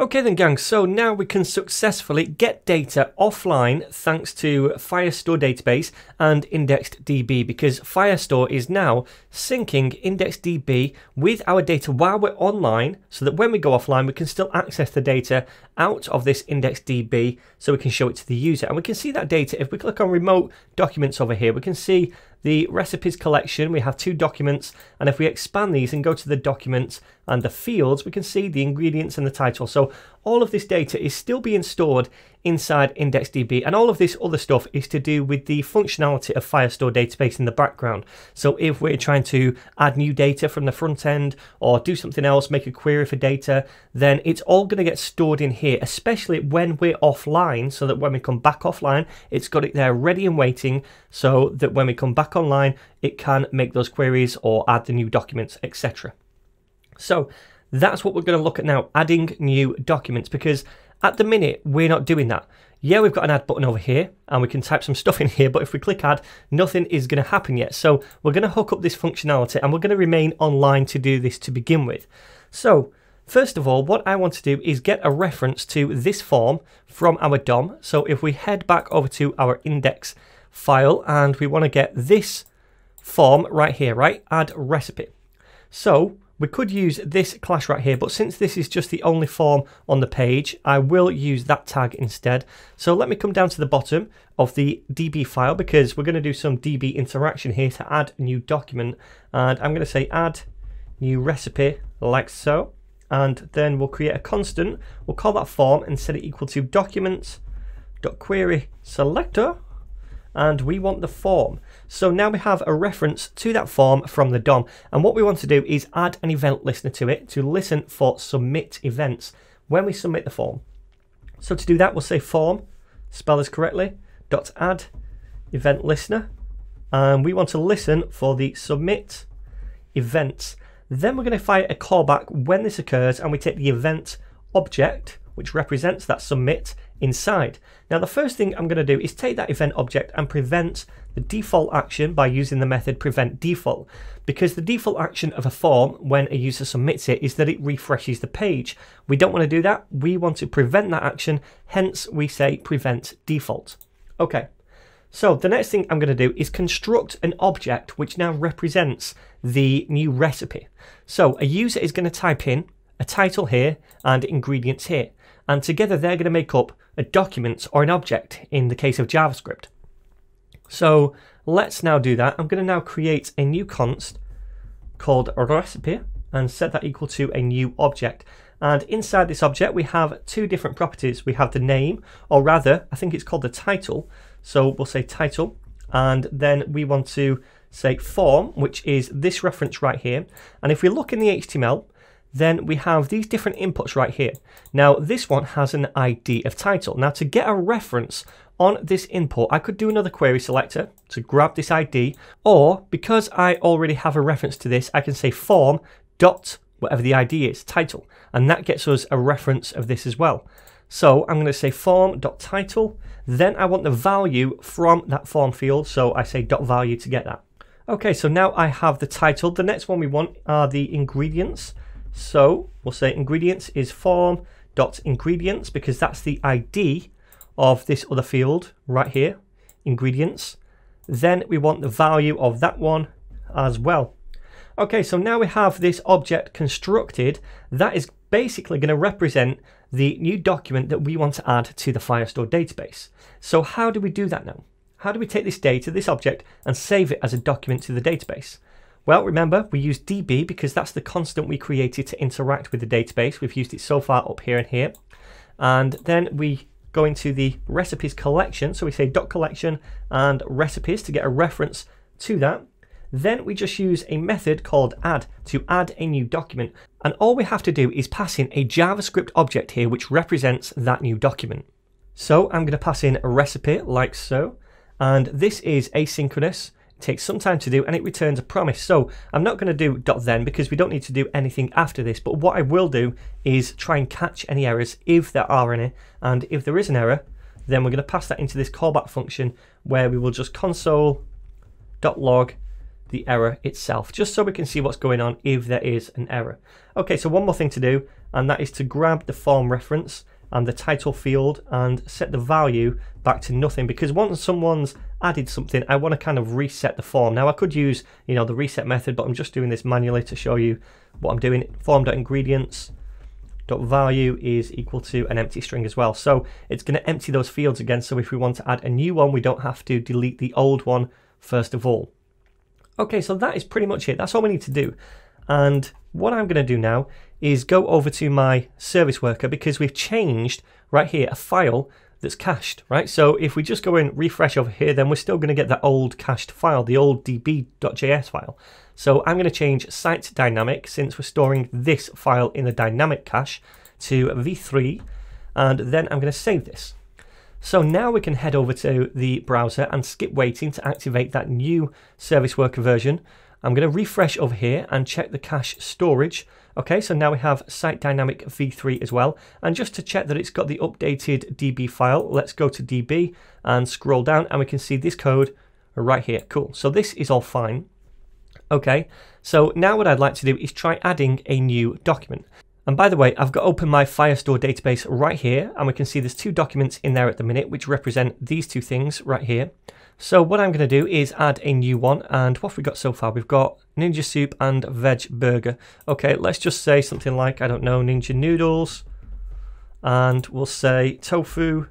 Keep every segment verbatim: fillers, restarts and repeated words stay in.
Okay then gang, so now we can successfully get data offline thanks to Firestore database and IndexedDB, because Firestore is now syncing IndexedDB with our data while we're online, so that when we go offline we can still access the data out of this IndexedDB so we can show it to the user. And we can see that data if we click on remote documents over here. We can see the recipes collection, we have two documents, and if we expand these and go to the documents and the fields, we can see the ingredients and the title. So all of this data is still being stored inside IndexedDB, and all of this other stuff is to do with the functionality of Firestore database in the background. So if we're trying to add new data from the front end or do something else, make a query for data, then it's all going to get stored in here, especially when we're offline, so that when we come back offline it's got it there ready and waiting, so that when we come back online it can make those queries or add the new documents, et cetera. So that's what we're going to look at now, adding new documents, because at the minute we're not doing that. Yeah, we've got an add button over here and we can type some stuff in here, but if we click add, nothing is going to happen yet. So we're going to hook up this functionality and we're going to remain online to do this to begin with. So first of all, what I want to do is get a reference to this form from our D O M. So if we head back over to our index file, and we want to get this form right here, right? Add recipe. So we could use this class right here, but since this is just the only form on the page, I will use that tag instead. So let me come down to the bottom of the D B file, because we're going to do some D B interaction here to add new document. And I'm going to say add new recipe, like so. And then we'll create a constant. We'll call that form and set it equal to documents.querySelector. And we want the form. So now we have a reference to that form from the D O M, and what we want to do is add an event listener to it to listen for submit events when we submit the form. So to do that, we'll say form, spell this correctly, dot add event listener, and we want to listen for the submit events. Then we're going to fire a callback when this occurs, and we take the event object which represents that submit inside. Now the first thing I'm going to do is take that event object and prevent the default action by using the method prevent default, because the default action of a form when a user submits it is that it refreshes the page. We don't want to do that. We want to prevent that action, hence we say prevent default. Okay, so the next thing I'm going to do is construct an object which now represents the new recipe. So a user is going to type in a title here and ingredients here, and together they're going to make up a document or an object in the case of JavaScript. So let's now do that. I'm going to now create a new const called recipe and set that equal to a new object. And inside this object we have two different properties. We have the name, or rather I think it's called the title, so we'll say title, and then we want to say form, which is this reference right here. And if we look in the H T M L, then we have these different inputs right here. Now this one has an I D of title. Now to get a reference on this input, I could do another query selector to grab this I D, or because I already have a reference to this, I can say form dot whatever the I D is, title, and that gets us a reference of this as well. So I'm going to say form dot title, then I want the value from that form field, so I say dot value to get that. Okay, so now I have the title. The next one we want are the ingredients. So we'll say ingredients is form dot ingredients, because that's the I D of this other field right here, ingredients. Then we want the value of that one as well. Okay, so now we have this object constructed that is basically going to represent the new document that we want to add to the Firestore database. So how do we do that now? How do we take this data, this object, and save it as a document to the database? Well, remember, we use D B because that's the constant we created to interact with the database. We've used it so far up here and here. And then we go into the recipes collection. So we say dot collection and recipes to get a reference to that. Then we just use a method called add to add a new document. And all we have to do is pass in a JavaScript object here which represents that new document. So I'm going to pass in a recipe like so. And this is asynchronous. Takes some time to do, and it returns a promise. So I'm not going to do dot then because we don't need to do anything after this, but what I will do is try and catch any errors if there are any, and if there is an error then we're going to pass that into this callback function where we will just console dot log the error itself, just so we can see what's going on if there is an error. Okay, so one more thing to do, and that is to grab the form reference and the title field and set the value back to nothing, because once someone's added something, I want to kind of reset the form. Now I could use, you know, the reset method, but I'm just doing this manually to show you what I'm doing. Form.ingredients.value is equal to an empty string as well. So it's going to empty those fields again. So if we want to add a new one, we don't have to delete the old one first of all. Okay, so that is pretty much it. That's all we need to do. And what I'm going to do now is go over to my service worker, because we've changed right here a file that's cached, right? So if we just go and refresh over here, then we're still going to get that old cached file, the old db.js file. So I'm going to change site to dynamic, since we're storing this file in the dynamic cache, to v three, and then I'm going to save this. So now we can head over to the browser and skip waiting to activate that new service worker version. I'm going to refresh over here and check the cache storage. Okay, so now we have Site Dynamic v three as well. And just to check that it's got the updated D B file, let's go to D B and scroll down, and we can see this code right here. Cool, so this is all fine. Okay, so now what I'd like to do is try adding a new document. And by the way, I've got open my Firestore database right here, and we can see there's two documents in there at the minute which represent these two things right here. So what I'm going to do is add a new one, and what have we got so far? We've got Ninja Soup and Veg Burger. Okay, let's just say something like, I don't know, Ninja Noodles, and we'll say tofu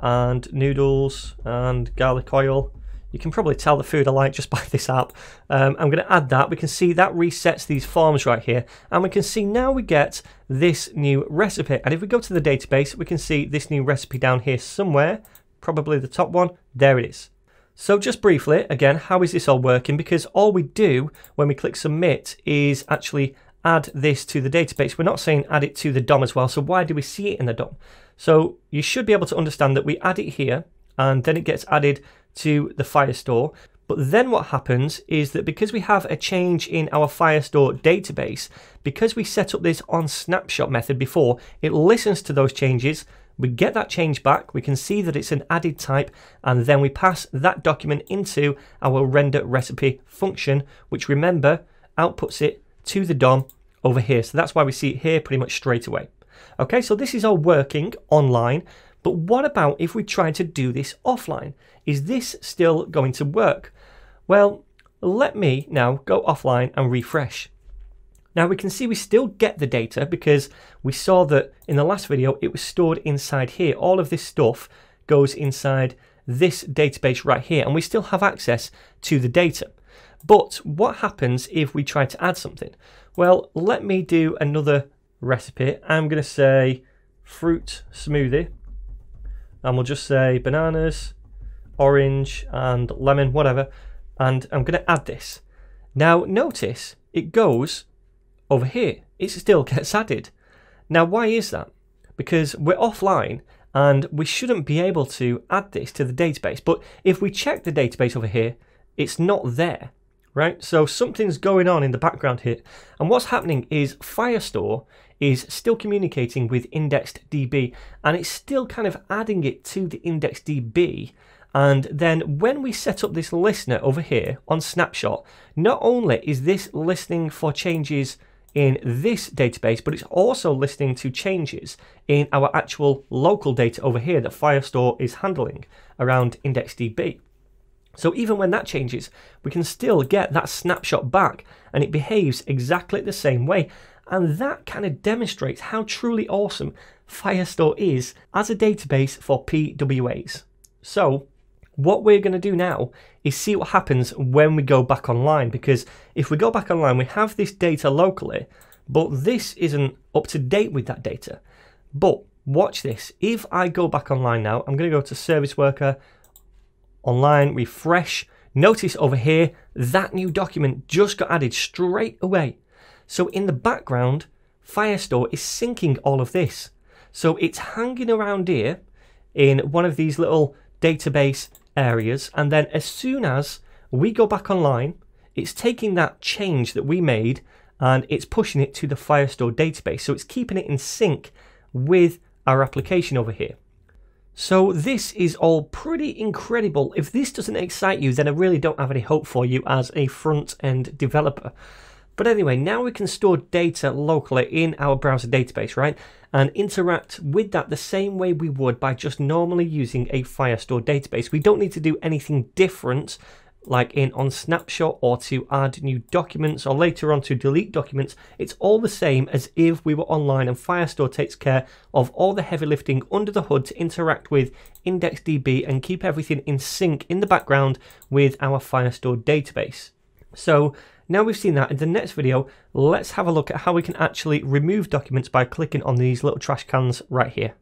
and noodles and garlic oil. You can probably tell the food I like just by this app. Um, I'm going to add that. We can see that resets these forms right here. And we can see now we get this new recipe. And if we go to the database, we can see this new recipe down here somewhere. Probably the top one. There it is. So just briefly, again, how is this all working? Because all we do when we click submit is actually add this to the database. We're not saying add it to the D O M as well. So why do we see it in the D O M? So you should be able to understand that we add it here, and then it gets added to the Firestore. But then what happens is that because we have a change in our Firestore database, because we set up this onSnapshot method before, it listens to those changes. We get that change back, we can see that it's an added type, and then we pass that document into our render recipe function, which, remember, outputs it to the D O M over here. So that's why we see it here pretty much straight away. Okay, so this is all working online. But what about if we try to do this offline? Is this still going to work? Well, let me now go offline and refresh. Now we can see we still get the data, because we saw that in the last video it was stored inside here. All of this stuff goes inside this database right here, and we still have access to the data. But what happens if we try to add something? Well, let me do another recipe. I'm going to say fruit smoothie. And we'll just say bananas, orange and lemon, whatever. And I'm going to add this. Now notice it goes over here. It still gets added. Now why is that? Because we're offline and we shouldn't be able to add this to the database. But if we check the database over here, it's not there, right? So something's going on in the background here. And what's happening is Firestore is still communicating with IndexedDB, and it's still kind of adding it to the IndexedDB. And then when we set up this listener over here on Snapshot, not only is this listening for changes in this database, but it's also listening to changes in our actual local data over here that Firestore is handling around IndexedDB. So even when that changes, we can still get that snapshot back, and it behaves exactly the same way. And that kind of demonstrates how truly awesome Firestore is as a database for P W As. So what we're going to do now is see what happens when we go back online, because if we go back online, we have this data locally, but this isn't up to date with that data. But watch this. If I go back online now, I'm going to go to Service Worker, Online, refresh. Notice over here, that new document just got added straight away. So in the background, Firestore is syncing all of this. So it's hanging around here in one of these little database areas. And then as soon as we go back online, it's taking that change that we made and it's pushing it to the Firestore database. So it's keeping it in sync with our application over here. So this is all pretty incredible. If this doesn't excite you, then I really don't have any hope for you as a front-end developer. But anyway, now we can store data locally in our browser database, right? And interact with that the same way we would by just normally using a Firestore database. We don't need to do anything different like in onSnapshot or to add new documents or later on to delete documents. It's all the same as if we were online, and Firestore takes care of all the heavy lifting under the hood to interact with IndexedDB and keep everything in sync in the background with our Firestore database. So now we've seen that, in the next video, let's have a look at how we can actually remove documents by clicking on these little trash cans right here.